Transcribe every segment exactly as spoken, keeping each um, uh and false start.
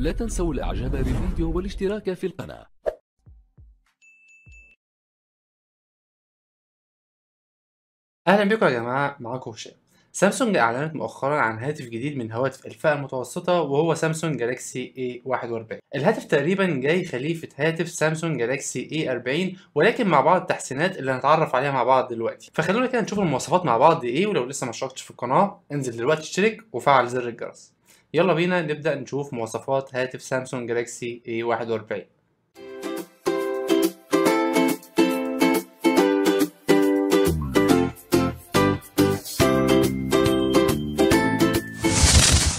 لا تنسوا الاعجاب بالفيديو والاشتراك في القناة. اهلا بكم يا جماعة، معاكم هشام. سامسونج اعلنت مؤخرا عن هاتف جديد من هواتف الفئه المتوسطه، وهو سامسونج جالاكسي إيه واحد وأربعين. الهاتف تقريبا جاي خليفه هاتف سامسونج جالاكسي إيه أربعين، ولكن مع بعض التحسينات اللي هنتعرف عليها مع بعض دلوقتي. فخلونا كده نشوف المواصفات مع بعض ايه، ولو لسه ما اشتركتش في القناه انزل دلوقتي اشترك وفعل زر الجرس. يلا بينا نبدا نشوف مواصفات هاتف سامسونج جالاكسي إيه واحد وأربعين.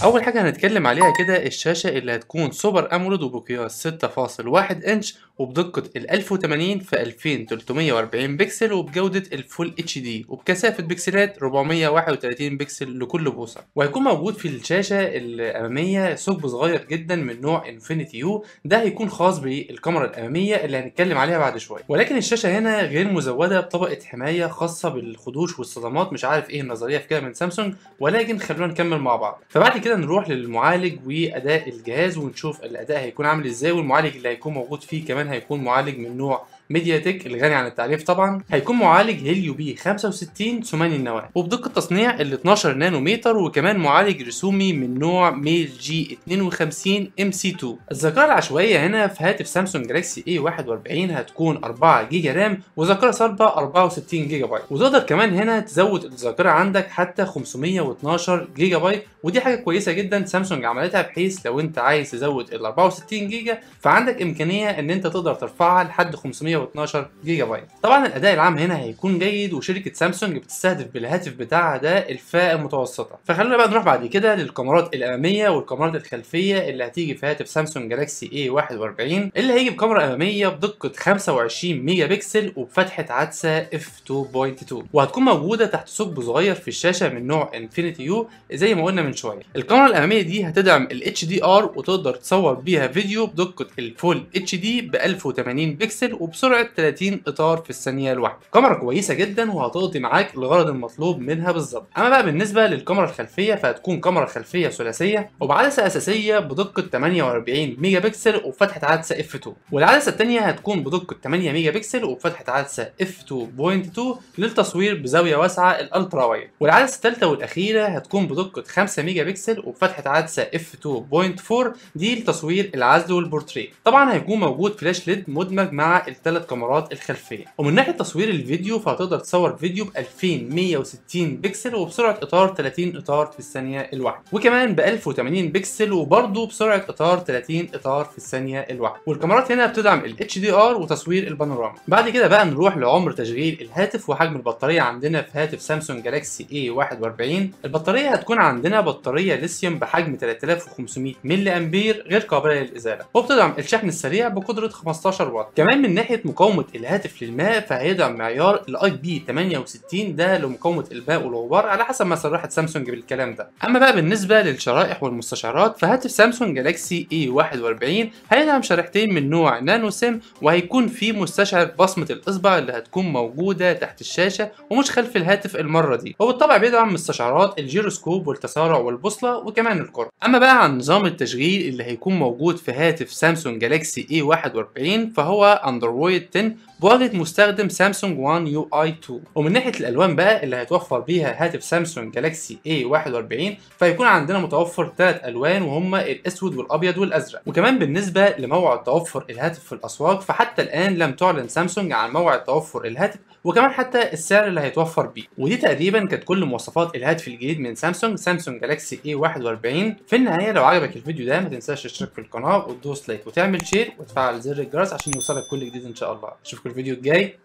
اول حاجه هنتكلم عليها كده الشاشه اللي هتكون سوبر اموليد وبقياس ستة فاصلة واحد انش وبدقه ال ألف وثمانين في ألفين وثلاثمية وأربعين بكسل وبجوده الفول اتش دي وبكثافه بكسلات أربعمية وواحد وثلاثين بكسل لكل بوصه. وهيكون موجود في الشاشه الاماميه ثقب صغير جدا من نوع انفينيتي يو، ده هيكون خاص بالكاميرا الاماميه اللي هنتكلم عليها بعد شويه. ولكن الشاشه هنا غير مزوده بطبقه حمايه خاصه بالخدوش والصدمات، مش عارف ايه النظريه في كده من سامسونج، ولكن خلونا نكمل مع بعض. فبعد كده نروح للمعالج واداء الجهاز ونشوف الاداء هيكون عامل ازاي. والمعالج اللي هيكون موجود فيه كمان هيكون معالج من نوع ميديا تك الغني عن التعريف طبعا. هيكون معالج هيليو بي خمسة وستين ثماني النواة وبدقه تصنيع ال اتناشر نانومتر، وكمان معالج رسومي من نوع ميل جي اتنين وخمسين إم سي اتنين. الذاكره العشوائيه هنا في هاتف سامسونج جالاكسي إيه واحد وأربعين هتكون أربعة جيجا رام وذاكره صلبه أربعة وستين جيجا بايت، وتقدر كمان هنا تزود الذاكره عندك حتى خمسمية واتناشر جيجا بايت، ودي حاجه كويسه جدا سامسونج عملتها، بحيث لو انت عايز تزود ال أربعة وستين جيجا فعندك امكانيه ان انت تقدر ترفعها لحد خمسمية واتناشر جيجا بايت. طبعا الاداء العام هنا هيكون جيد، وشركه سامسونج بتستهدف بالهاتف بتاعها ده الفئه المتوسطه. فخلونا بقى نروح بعد كده للكاميرات الاماميه والكاميرات الخلفيه اللي هتيجي في هاتف سامسونج جالاكسي إيه واحد وأربعين، اللي هيجي بكاميرا اماميه بدقه خمسة وعشرين ميجا بكسل وبفتحه عدسه اف اتنين نقطة اتنين، وهتكون موجوده تحت ثقب صغير في الشاشه من نوع انفينيتي يو زي ما قلنا من شويه. الكاميرا الاماميه دي هتدعم ال اتش دي ار، وتقدر تصور بيها فيديو بدقه الفول اتش دي ب ألف وثمانين بكسل وبسرعه ثلاثين اطار في الثانيه الواحده. كاميرا كويسه جدا وهتقضي معاك الغرض المطلوب منها بالظبط. اما بقى بالنسبه للكاميرا الخلفيه، فهتكون كاميرا خلفيه ثلاثيه وبعدسه اساسيه بدقه ثمانية وأربعين ميجا بكسل وبفتحه عدسه اف اتنين، والعدسه الثانيه هتكون بدقه ثمانية ميجا بكسل وبفتحه عدسه اف اتنين نقطة اتنين للتصوير بزاويه واسعه الالترا وايد. والعدسه الثالثه والاخيره هتكون بدقه خمسة ميجا بكسل وبفتحه عدسه اف اتنين نقطة أربعة دي لتصوير العزل والبورتريه. طبعا هيكون موجود فلاش ليد مدمج مع الثلاث كاميرات الخلفيه. ومن ناحيه تصوير الفيديو، فهتقدر تصور فيديو ب ألفين ومية وستين بكسل وبسرعه اطار ثلاثين اطار في الثانيه الواحده، وكمان ب ألف وثمانين بكسل وبرضه بسرعه اطار ثلاثين اطار في الثانيه الواحده. والكاميرات هنا بتدعم ال اتش دي ار وتصوير البانوراما. بعد كده بقى نروح لعمر تشغيل الهاتف وحجم البطاريه عندنا في هاتف سامسونج جالاكسي إيه واحد وأربعين. البطاريه هتكون عندنا بطاريه ليثيوم بحجم ثلاثة آلاف وخمسمية ملي امبير غير قابله للازاله، وبتدعم الشحن السريع بقدره خمستاشر واط. كمان من ناحيه مقاومه الهاتف للماء، فهيدعم معيار الاي بي ثمانية وستين ده لمقاومه الماء والغبار على حسب ما صرحت سامسونج بالكلام ده. اما بقى بالنسبه للشرائح والمستشعرات، فهاتف سامسونج جالاكسي إيه واحد وأربعين هيدعم شريحتين من نوع نانو سيم، وهيكون في مستشعر بصمه الاصبع اللي هتكون موجوده تحت الشاشه ومش خلف الهاتف المره دي. وبالطبع بيدعم مستشعرات الجيروسكوب والتسارع والبوصله وكمان القرب. اما بقى عن نظام التشغيل اللي هيكون موجود في هاتف سامسونج جالاكسي إيه واحد وأربعين، فهو اندرويد عشرة بواجهه مستخدم سامسونج وان يو اي اتنين. ومن ناحيه الالوان بقى اللي هيتوفر بيها هاتف سامسونج جالاكسي إيه واحد وأربعين، فهيكون عندنا متوفر ثلاث الوان وهما الاسود والابيض والازرق. وكمان بالنسبه لموعد توفر الهاتف في الاسواق، فحتى الان لم تعلن سامسونج عن موعد توفر الهاتف وكمان حتى السعر اللي هيتوفر بيه. ودي تقريبا كانت كل مواصفات الهاتف الجديد من سامسونج سامسونج جالاكسي إيه واحد وأربعين. في النهايه لو عجبك الفيديو ده ما تنساش تشترك في القناه وتدوس لايك وتعمل شير وتفعل زر الجرس عشان يوصلك كل جديد ان شاء الله. اشوفكم الفيديو الجاي،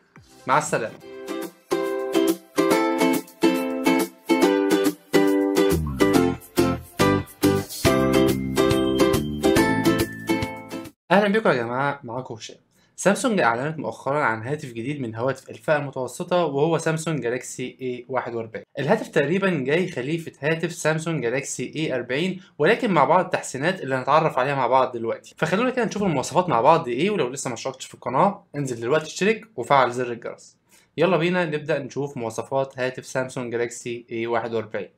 مع السلامه. اهلا بكم يا جماعه، معاكم هشام. سامسونج اعلنت مؤخرا عن هاتف جديد من هواتف الفئه المتوسطه، وهو سامسونج جالاكسي إيه واحد وأربعين. الهاتف تقريبا جاي خليفه هاتف سامسونج جالاكسي إيه أربعين، ولكن مع بعض التحسينات اللي هنتعرف عليها مع بعض دلوقتي. فخلونا كده نشوف المواصفات مع بعض ايه، ولو لسه ما اشتركتش في القناه انزل دلوقتي اشترك وفعل زر الجرس. يلا بينا نبدا نشوف مواصفات هاتف سامسونج جالاكسي إيه واحد وأربعين.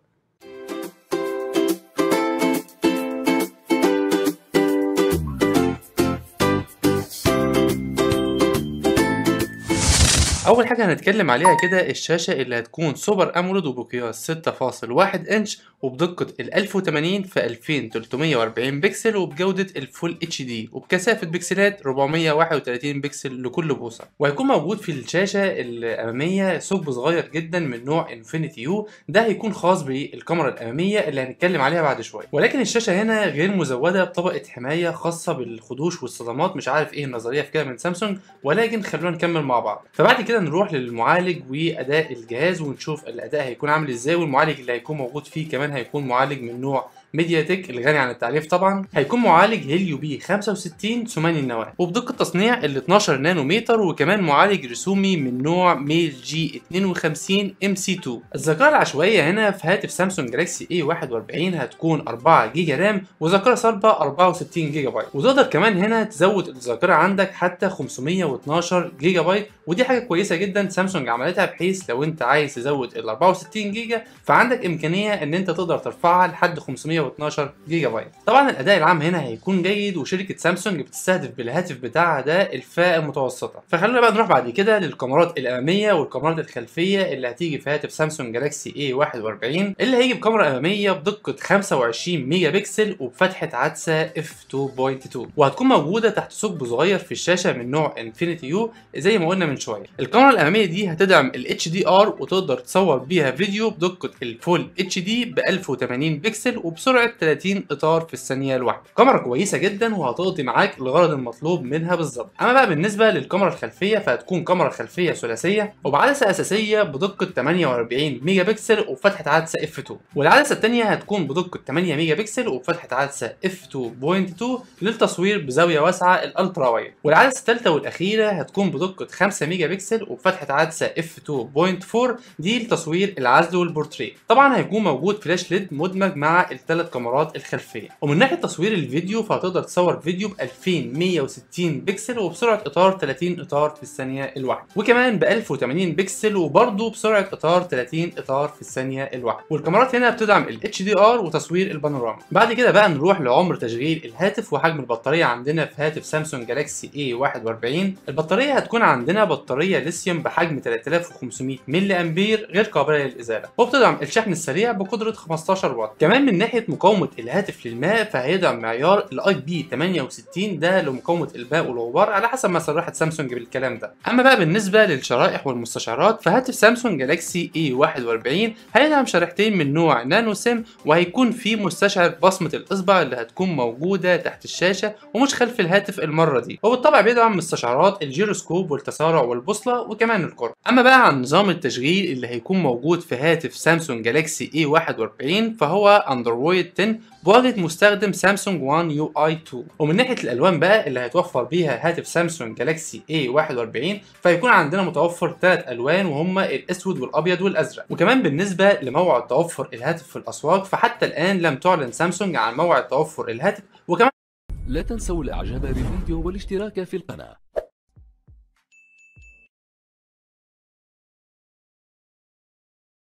اول حاجه هنتكلم عليها كده الشاشه اللي هتكون سوبر اموليد وبقياس ستة فاصلة واحد انش وبدقه ال ألف وثمانين في ألفين وثلاثمية وأربعين بكسل وبجوده الفول اتش دي وبكثافه بكسلات أربعمية وواحد وثلاثين بكسل لكل بوصه. وهيكون موجود في الشاشه الاماميه ثقب صغير جدا من نوع انفينيتي يو، ده هيكون خاص بالكاميرا الاماميه اللي هنتكلم عليها بعد شويه. ولكن الشاشه هنا غير مزوده بطبقه حمايه خاصه بالخدوش والصدمات، مش عارف ايه النظريه في كده من سامسونج، ولكن خلونا نكمل مع بعض. فبعد كده نروح للمعالج واداء الجهاز ونشوف الاداء هيكون عامل ازاي، والمعالج اللي هيكون موجود فيه كمان هيكون معالج من نوع ميديا تك الغني عن التعريف طبعا. هيكون معالج هيليو بي خمسة وستين ثماني النواة وبدقه تصنيع ال اتناشر نانومتر، وكمان معالج رسومي من نوع ميل جي اتنين وخمسين ام سي اتنين. الذاكره العشوائيه هنا في هاتف سامسونج جالاكسي ايه واحد وأربعين هتكون أربعة جيجا رام وذاكره صلبه أربعة وستين جيجا بايت، وتقدر كمان هنا تزود الذاكره عندك حتى خمسمية واتناشر جيجا بايت، ودي حاجه كويسه جدا سامسونج عملتها بحيث لو انت عايز تزود ال أربعة وستين جيجا فعندك امكانيه ان انت تقدر ترفعها لحد خمسمية واتناشر جيجا بايت. طبعا الاداء العام هنا هيكون جيد، وشركه سامسونج بتستهدف بالهاتف بتاعها ده الفئه المتوسطه. فخلونا بقى نروح بعد كده للكاميرات الاماميه والكاميرات الخلفيه اللي هتيجي في هاتف سامسونج جالاكسي ايه واحد وأربعين، اللي هيجي بكاميرا اماميه بدقه خمسة وعشرين ميجا بكسل وبفتحه عدسه اف اتنين نقطة اتنين، وهتكون موجوده تحت ثقب صغير في الشاشه من نوع انفينيتي يو زي ما قلنا من شويه. الكاميرا الاماميه دي هتدعم الاتش دي ار وتقدر تصور بيها فيديو بدقه الفول اتش دي ب ألف وثمانين بكسل بسرعه ثلاثين اطار في الثانيه الواحده. كاميرا كويسه جدا وهتقضي معاك الغرض المطلوب منها بالظبط. اما بقى بالنسبه للكاميرا الخلفيه فهتكون كاميرا خلفيه ثلاثيه وبعدسه اساسيه بدقه ثمانية وأربعين ميجا بكسل وبفتحه عدسه اف اتنين، والعدسه الثانيه هتكون بدقه ثمانية ميجا بكسل وبفتحه عدسه اف اتنين نقطة اتنين للتصوير بزاويه واسعه الالترا وايد، والعدسه الثالثه والاخيره هتكون بدقه خمسة ميجا بكسل وبفتحه عدسه اف اتنين نقطة أربعة دي لتصوير العزل والبورتريه. طبعا هيكون موجود فلاش ليد مدمج مع الثلاث كاميرات الخلفيه. ومن ناحيه تصوير الفيديو فهتقدر تصور فيديو ب ألفين ومية وستين بكسل وبسرعه اطار ثلاثين اطار في الثانيه الواحده، وكمان ب ألف وثمانين بكسل وبرضه بسرعه اطار ثلاثين اطار في الثانيه الواحده. والكاميرات هنا بتدعم ال اتش دي ار وتصوير البانوراما. بعد كده بقى نروح لعمر تشغيل الهاتف وحجم البطاريه عندنا في هاتف سامسونج جالاكسي ايه واحد وأربعين. البطاريه هتكون عندنا بطاريه ليثيوم بحجم ثلاثة آلاف وخمسمية مللي امبير غير قابله للازاله، وبتدعم الشحن السريع بقدره خمستاشر واط. كمان من ناحيه مقاومه الهاتف للماء فهيدعم معيار الاي بي ثمانية وستين ده لمقاومه الماء والغبار على حسب ما صرحت سامسونج بالكلام ده. اما بقى بالنسبه للشرائح والمستشعرات فهاتف سامسونج جالاكسي ايه واحد وأربعين هيدعم شريحتين من نوع نانو سيم، وهيكون في مستشعر بصمه الاصبع اللي هتكون موجوده تحت الشاشه ومش خلف الهاتف المره دي، وبالطبع بيدعم مستشعرات الجيروسكوب والتسارع والبوصله وكمان القرب. اما بقى عن نظام التشغيل اللي هيكون موجود في هاتف سامسونج جالاكسي ايه واحد وأربعين فهو اندرويد عشرة بواجهة مستخدم سامسونج ون يو اي اتنين. ومن ناحيه الالوان بقى اللي هيتوفر بيها هاتف سامسونج جالاكسي ايه واحد وأربعين فهيكون عندنا متوفر ثلاث الوان وهما الاسود والابيض والازرق. وكمان بالنسبه لموعد توفر الهاتف في الاسواق فحتى الان لم تعلن سامسونج عن موعد توفر الهاتف. وكمان لا تنسوا الاعجاب بالفيديو والاشتراك في القناه.